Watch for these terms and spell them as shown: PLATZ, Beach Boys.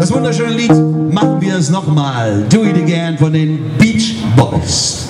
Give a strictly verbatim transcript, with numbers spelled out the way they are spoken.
Das wunderschöne Lied machen wir es nochmal. Do It Again von den Beach Boys.